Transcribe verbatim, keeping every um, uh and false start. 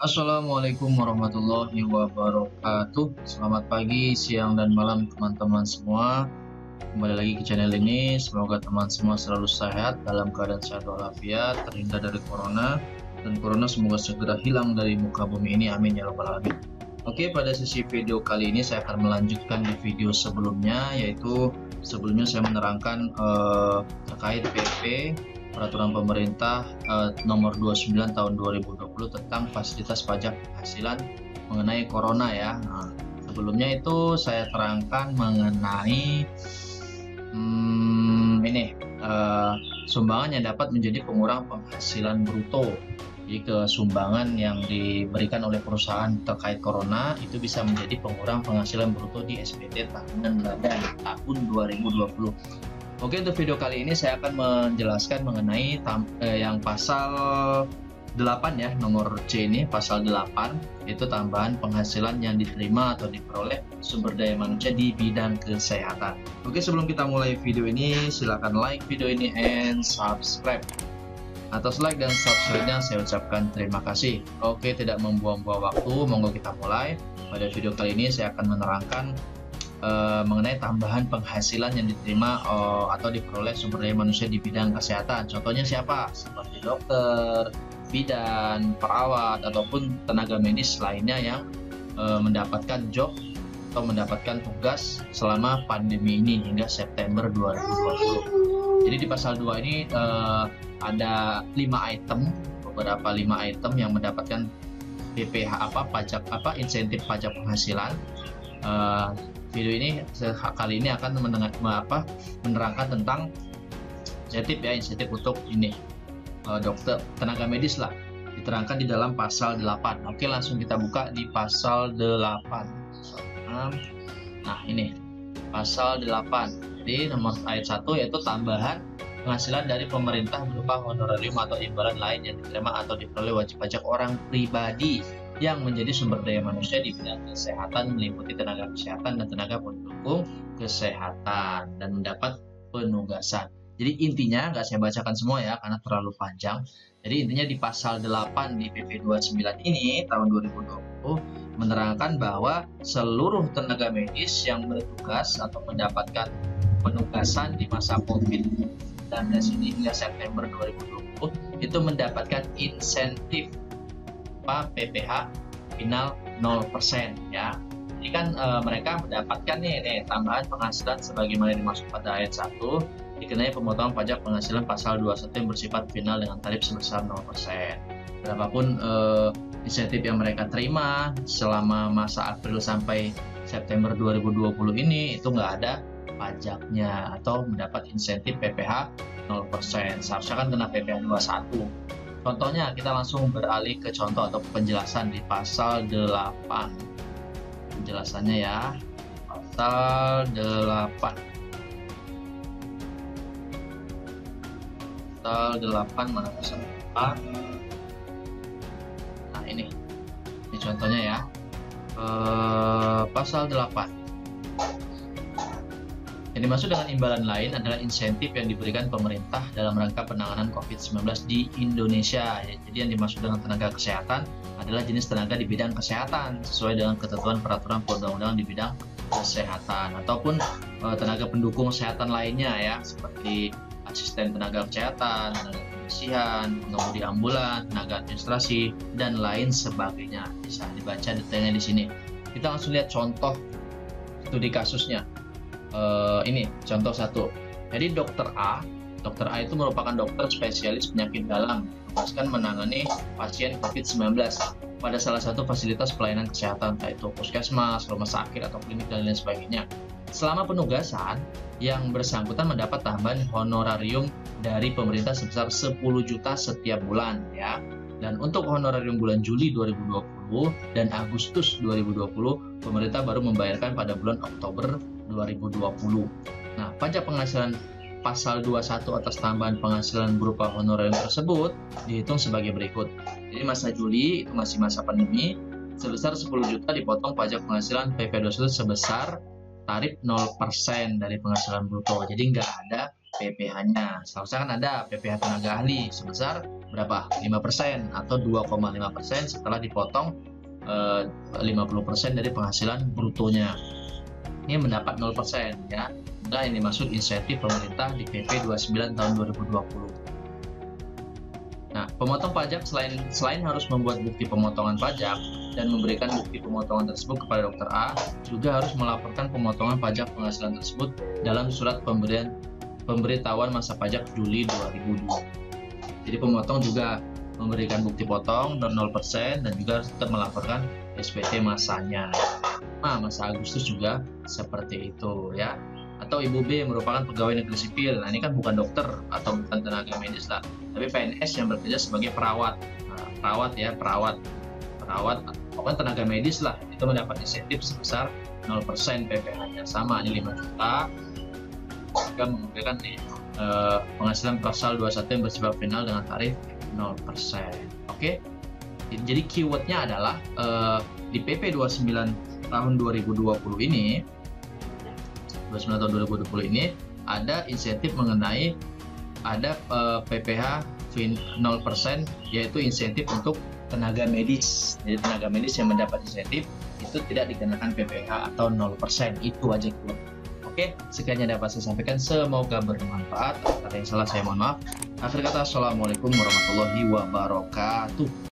Assalamualaikum warahmatullahi wabarakatuh. Selamat pagi, siang, dan malam teman-teman semua. Kembali lagi ke channel ini. Semoga teman semua selalu sehat, dalam keadaan sehat walafiat, terhindar dari corona, dan corona semoga segera hilang dari muka bumi ini. Amin ya rabbal alamin. Oke, pada sesi video kali ini saya akan melanjutkan di video sebelumnya, yaitu sebelumnya saya menerangkan eh, terkait P P Peraturan Pemerintah eh, Nomor dua puluh sembilan Tahun dua ribu dua puluh tentang fasilitas pajak penghasilan mengenai corona ya. Nah, sebelumnya itu saya terangkan mengenai hmm, ini eh, sumbangan yang dapat menjadi pengurang penghasilan bruto. Jadi kesumbangan yang diberikan oleh perusahaan terkait corona itu bisa menjadi pengurang penghasilan bruto di S P T tahunan badan tahun dua ribu dua puluh. Oke, untuk video kali ini saya akan menjelaskan mengenai tam, eh, yang pasal delapan ya, nomor C ini, pasal delapan, itu tambahan penghasilan yang diterima atau diperoleh sumber daya manusia di bidang kesehatan. Oke, sebelum kita mulai video ini, silakan like video ini and subscribe. Atas like dan subscribe-nya saya ucapkan terima kasih. Oke, tidak membuang-buang waktu, monggo kita mulai. Pada video kali ini saya akan menerangkan Uh, mengenai tambahan penghasilan yang diterima uh, atau diperoleh sumber daya manusia di bidang kesehatan. Contohnya siapa? Seperti dokter, bidan, perawat, ataupun tenaga medis lainnya yang uh, mendapatkan job atau mendapatkan tugas selama pandemi ini hingga September dua ribu dua puluh. Jadi di pasal dua ini uh, ada lima item, beberapa lima item yang mendapatkan P P H apa pajak apa insentif pajak penghasilan. Uh, Video ini kali ini akan mendengar, apa, menerangkan tentang insentif ya, insentif untuk ini dokter, tenaga medis lah, diterangkan di dalam pasal delapan. Oke, langsung kita buka di pasal delapan. Nah, ini pasal delapan. Jadi nomor ayat satu yaitu tambahan penghasilan dari pemerintah berupa honorarium atau imbalan lain yang diterima atau diperoleh wajib pajak orang pribadi yang menjadi sumber daya manusia di bidang kesehatan, meliputi tenaga kesehatan dan tenaga pendukung kesehatan, dan mendapat penugasan. Jadi intinya nggak saya bacakan semua ya karena terlalu panjang. Jadi intinya di pasal delapan di P P dua puluh sembilan ini tahun dua ribu dua puluh menerangkan bahwa seluruh tenaga medis yang bertugas atau mendapatkan penugasan di masa COVID sembilan belas ini hingga September dua ribu dua puluh itu mendapatkan insentif P P H final nol persen ya. Jadi kan e, mereka mendapatkan nih, nih tambahan penghasilan sebagaimana dimaksud pada ayat satu dikenai pemotongan pajak penghasilan pasal dua puluh satu yang bersifat final dengan tarif sebesar nol persen. Berapapun e, insentif yang mereka terima selama masa April sampai September dua ribu dua puluh ini itu nggak ada pajaknya atau mendapat insentif P P H nol persen. Seharusnya kan kena P P H dua puluh satu. Contohnya, kita langsung beralih ke contoh atau penjelasan di pasal delapan. Penjelasannya ya, pasal delapan. Pasal delapan mana pasal delapan? Nah, ini. Ini contohnya ya. E, pasal delapan. Yang dimaksud dengan imbalan lain adalah insentif yang diberikan pemerintah dalam rangka penanganan COVID sembilan belas di Indonesia. Jadi yang dimaksud dengan tenaga kesehatan adalah jenis tenaga di bidang kesehatan sesuai dengan ketentuan peraturan perundang-undangan di bidang kesehatan, ataupun uh, tenaga pendukung kesehatan lainnya ya, seperti asisten tenaga kesehatan, tenaga kebersihan, pengemudi ambulan, tenaga administrasi, dan lain sebagainya. Bisa dibaca detailnya di sini. Kita langsung lihat contoh studi kasusnya. Uh, ini contoh satu. Jadi dokter A, dokter A itu merupakan dokter spesialis penyakit dalam, ditugaskan menangani pasien COVID sembilan belas pada salah satu fasilitas pelayanan kesehatan, entah itu puskesmas, rumah sakit, atau klinik dan lain sebagainya. Selama penugasan, yang bersangkutan mendapat tambahan honorarium dari pemerintah sebesar sepuluh juta setiap bulan ya. Dan untuk honorarium bulan Juli dua ribu dua puluh dan Agustus dua ribu dua puluh, pemerintah baru membayarkan pada bulan Oktober dua ribu dua puluh. Nah, pajak penghasilan pasal dua puluh satu atas tambahan penghasilan berupa honorarium tersebut dihitung sebagai berikut. Jadi masa Juli itu masih masa pandemi, sebesar sepuluh juta dipotong pajak penghasilan P P dua puluh satu sebesar tarif nol persen dari penghasilan bruto. Jadi nggak ada P P H-nya. Seharusnya kan ada P P H tenaga ahli sebesar berapa? lima persen atau dua koma lima persen setelah dipotong eh, lima puluh persen dari penghasilan brutonya. Ini mendapat nol persen ya. Nah, ini masuk insentif pemerintah di P P dua puluh sembilan tahun dua ribu dua puluh. Nah, pemotong pajak selain selain harus membuat bukti pemotongan pajak dan memberikan bukti pemotongan tersebut kepada Dokter A, juga harus melaporkan pemotongan pajak penghasilan tersebut dalam surat pemberian pemberitahuan masa pajak Juli dua ribu dua. Jadi pemotong juga memberikan bukti potong dan nol persen dan juga harus tetap melaporkan S P T masanya. Nah, masa Agustus juga seperti itu ya. Atau Ibu B merupakan pegawai negeri sipil. Nah, ini kan bukan dokter atau bukan tenaga medis lah, tapi P N S yang bekerja sebagai perawat. Nah, perawat ya, perawat. Perawat bukan tenaga medis lah, itu mendapat insentif sebesar nol persen P P H-nya sama ini lima juta. Juga memberikan nih eh, penghasilan pasal dua puluh satu yang bersifat final dengan tarif nol persen. Oke. Jadi keywordnya adalah eh, di P P dua puluh sembilan tahun dua ribu dua puluh ini dua puluh sembilan tahun dua ribu dua puluh ini ada insentif mengenai ada uh, P P H nol persen, yaitu insentif untuk tenaga medis. Jadi tenaga medis yang mendapat insentif itu tidak dikenakan P P H atau nol persen. Itu aja dulu. Oke, sekian yang dapat saya sampaikan, semoga bermanfaat. Kata yang salah saya mohon maaf. Akhir kata, assalamualaikum warahmatullahi wabarakatuh.